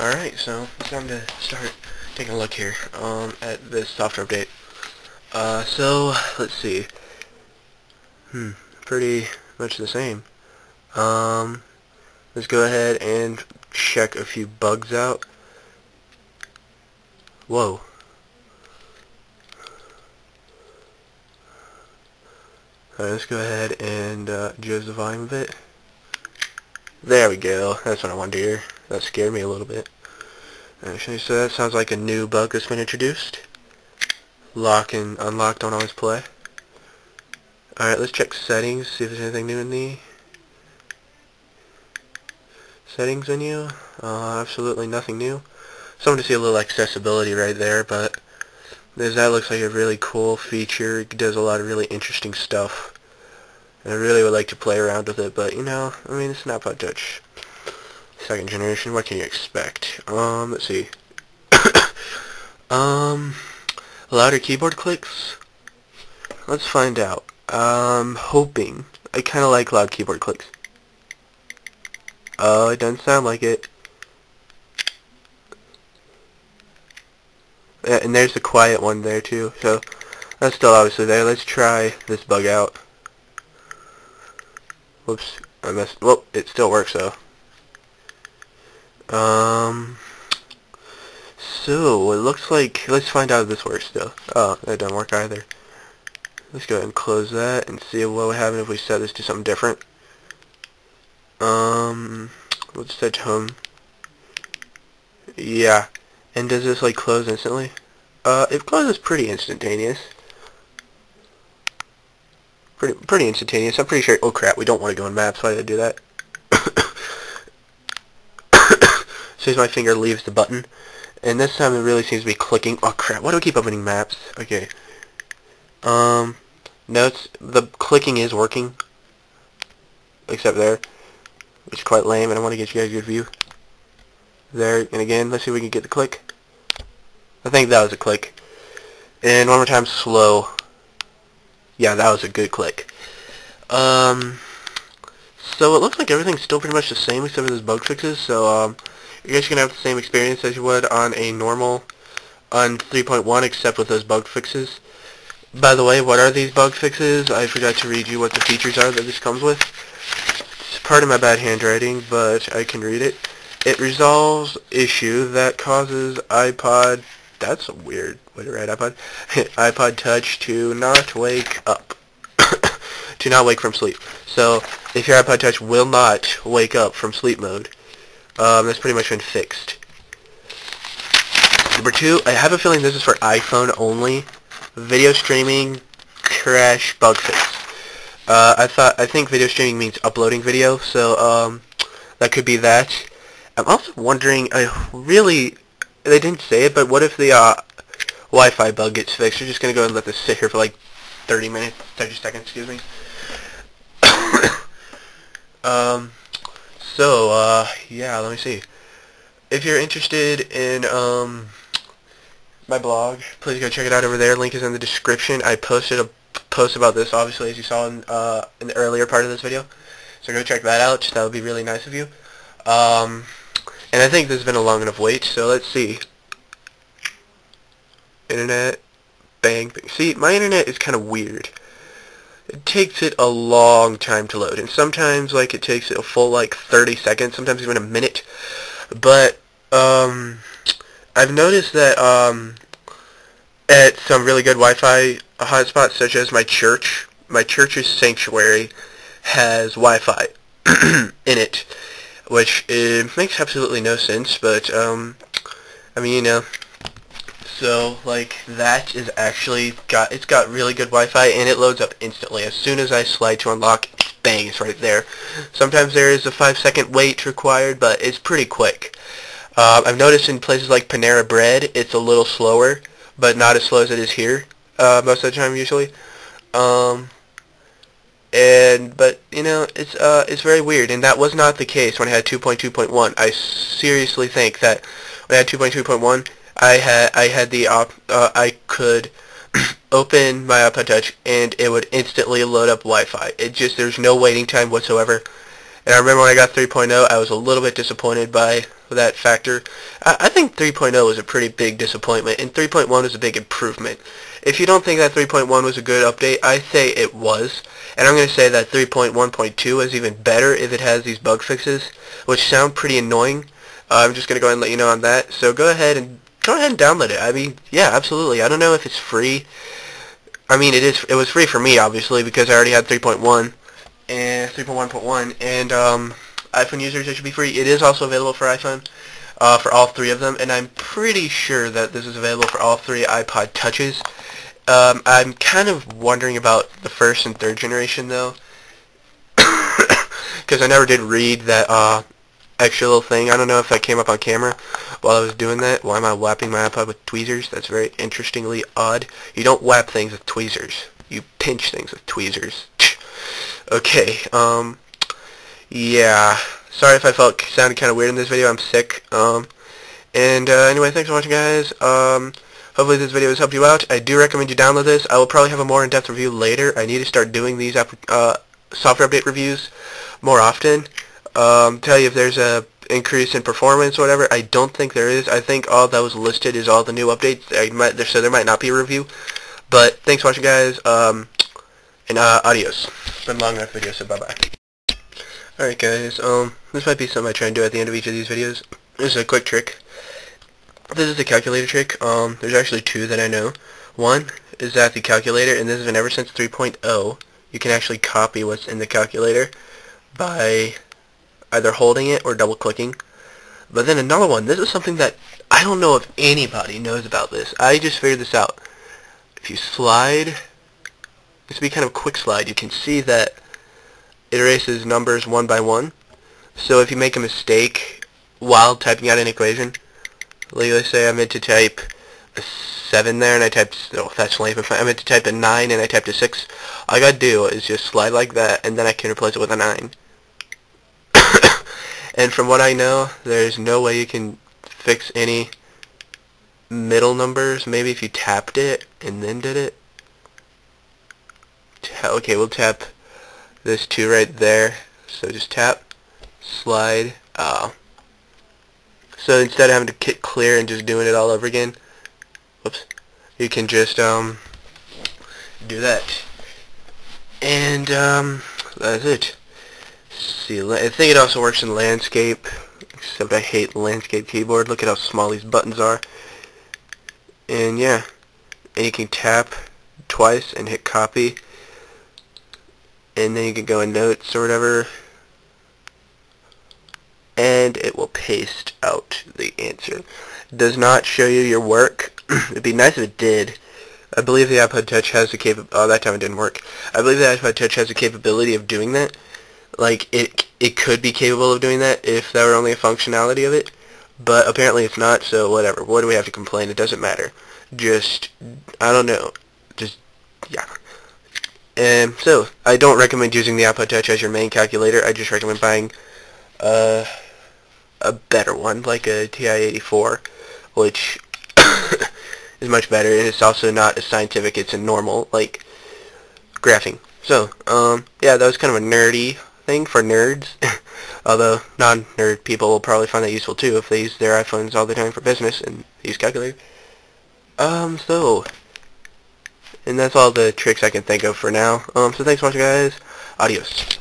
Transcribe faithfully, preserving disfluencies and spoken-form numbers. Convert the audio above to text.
Alright, so it's time to start taking a look here um, at this software update. Uh, so, let's see. Hmm, pretty much the same. Um, let's go ahead and check a few bugs out. Whoa. Alright, let's go ahead and uh, adjust the volume a bit. There we go. That's what I wanted to hear. That scared me a little bit. Actually, so that sounds like a new bug that's been introduced. Lock and unlock don't always play. Alright, let's check settings, see if there's anything new in the settings menu. Uh, absolutely nothing new. So I'm going to see a little accessibility right there, but there's, that looks like a really cool feature. It does a lot of really interesting stuff. And I really would like to play around with it, but you know, I mean, it's an iPod Touch. Second generation, what can you expect? Um, let's see. um, louder keyboard clicks? Let's find out. Um, hoping. I kind of like loud keyboard clicks. Oh, uh, it doesn't sound like it. And there's the quiet one there too, so that's still obviously there. Let's try this bug out. Whoops, I messed. Well, it still works though. Um, so, it looks like, let's find out if this works still. Oh, that doesn't work either. Let's go ahead and close that and see what would happen if we set this to something different. Um, let's set home. Yeah, and does this like close instantly? Uh, it closes pretty instantaneous. Pretty, pretty instantaneous, I'm pretty sure, oh crap, we don't want to go in maps, why did I do that? As soon as my finger leaves the button, and this time it really seems to be clicking. Oh crap! Why do I keep opening maps? Okay. Um, notes. The clicking is working, except there, which is quite lame. And I want to get you guys a good view. There and again. Let's see if we can get the click. I think that was a click. And one more time, slow. Yeah, that was a good click. Um, so it looks like everything's still pretty much the same except for those bug fixes. So um. You're just going to have the same experience as you would on a normal, on three point one, except with those bug fixes. By the way, what are these bug fixes? I forgot to read you what the features are that this comes with. It's part of my bad handwriting, but I can read it. It resolves issue that causes iPod, that's a weird way to write iPod, iPod Touch to not wake up. To not wake from sleep. So, if your iPod Touch will not wake up from sleep mode, Um, that's pretty much been fixed. Number two, I have a feeling this is for iPhone only. Video streaming crash bug fix. Uh, I thought I think video streaming means uploading video, so um, that could be that. I'm also wondering, I really, they didn't say it, but what if the uh, Wi-Fi bug gets fixed? We're just gonna go and let this sit here for like thirty minutes, thirty seconds, excuse me. um. So, uh, yeah, let me see. If you're interested in, um, my blog, please go check it out over there. Link is in the description. I posted a post about this, obviously, as you saw in, uh, in the earlier part of this video. So go check that out. That would be really nice of you. Um, and I think this has been a long enough wait, so let's see. Internet, bang, bang. See, my internet is kind of weird. It takes it a long time to load, and sometimes like it takes it a full like thirty seconds, sometimes even a minute. But um, I've noticed that um, at some really good Wi-Fi hotspots, such as my church, my church's sanctuary has Wi-Fi in it, which it makes absolutely no sense. But um, I mean, you know. So, like, that is actually got, it's got really good Wi-Fi, and it loads up instantly. As soon as I slide to unlock, bang, it's right there. Sometimes there is a five second wait required, but it's pretty quick. Uh, I've noticed in places like Panera Bread, it's a little slower, but not as slow as it is here, uh, most of the time, usually. Um, and, but, you know, it's, uh, it's very weird, and that was not the case when I had two point two point one. I seriously think that when I had two point two point one, I had I had the op uh, I could open my iPod Touch and it would instantly load up Wi-Fi. It just, there's no waiting time whatsoever, And I remember when I got three point oh, I was a little bit disappointed by that factor. I, I think three point oh was a pretty big disappointment, and three point one is a big improvement. If you don't think that three point one was a good update, I say it was. And I'm going to say that three point one point two is even better if it has these bug fixes, which sound pretty annoying. Uh, I'm just going to go ahead and let you know on that. So go ahead and go ahead and download it. I mean, yeah, absolutely. I don't know if it's free. I mean, it is. It was free for me, obviously, because I already had three point one and three point one point one, and um, iPhone users, it should be free. It is also available for iPhone, uh, for all three of them, and I'm pretty sure that this is available for all three iPod Touches. Um, I'm kind of wondering about the first and third generation, though, because I never did read that uh, extra little thing. I don't know if that came up on camera while I was doing that. Why am I whapping my iPod with tweezers? That's very interestingly odd. You don't whap things with tweezers. You pinch things with tweezers. Okay, um, yeah. Sorry if I felt sounded kind of weird in this video. I'm sick. Um, and uh, anyway, thanks for watching, guys. Um... Hopefully this video has helped you out. I do recommend you download this. I will probably have a more in-depth review later. I need to start doing these app uh, software update reviews more often. Um, tell you if there's a increase in performance or whatever. I don't think there is. I think all that was listed is all the new updates. I might, there, so there might not be a review. But thanks for watching, guys. Um, and uh, adios. It's been a long enough video, so bye-bye. Alright, guys. Um, this might be something I try and do at the end of each of these videos. This is a quick trick. This is the calculator trick. Um, there's actually two that I know. One is that the calculator, and this has been ever since three point oh, you can actually copy what's in the calculator by either holding it or double-clicking. But then another one, this is something that I don't know if anybody knows about this. I just figured this out. If you slide, this will be kind of a quick slide, you can see that it erases numbers one by one. So if you make a mistake while typing out an equation, let's say I meant to type a seven there, and I typed, oh, that's lame. I meant to type a nine, and I typed a six. All I gotta do is just slide like that, and then I can replace it with a nine. And from what I know, there's no way you can fix any middle numbers. Maybe if you tapped it, and then did it. Okay, we'll tap this two right there. So just tap, slide, oh. So instead of having to click clear and just doing it all over again, whoops, you can just um, do that. And um, that's it. See, I think it also works in landscape, except I hate landscape keyboard. Look at how small these buttons are. And yeah, and you can tap twice and hit copy, and then you can go in notes or whatever. And it will paste out the answer. It does not show you your work. It'd be nice if it did. I believe the iPod Touch has the capability. Oh, that time it didn't work. I believe the iPod Touch has the capability of doing that. Like it, it could be capable of doing that if that were only a functionality of it. But apparently it's not. So whatever. What do we have to complain? It doesn't matter. Just I don't know. Just yeah. And so I don't recommend using the iPod Touch as your main calculator. I just recommend buying Uh, a better one, like a T I eighty-four, which is much better, and it's also not as scientific, it's a normal, like, graphing. So, um, yeah, that was kind of a nerdy thing for nerds, although non-nerd people will probably find that useful, too, if they use their iPhones all the time for business and use calculators. Um, so, and that's all the tricks I can think of for now. Um, so thanks for watching, guys. Adios.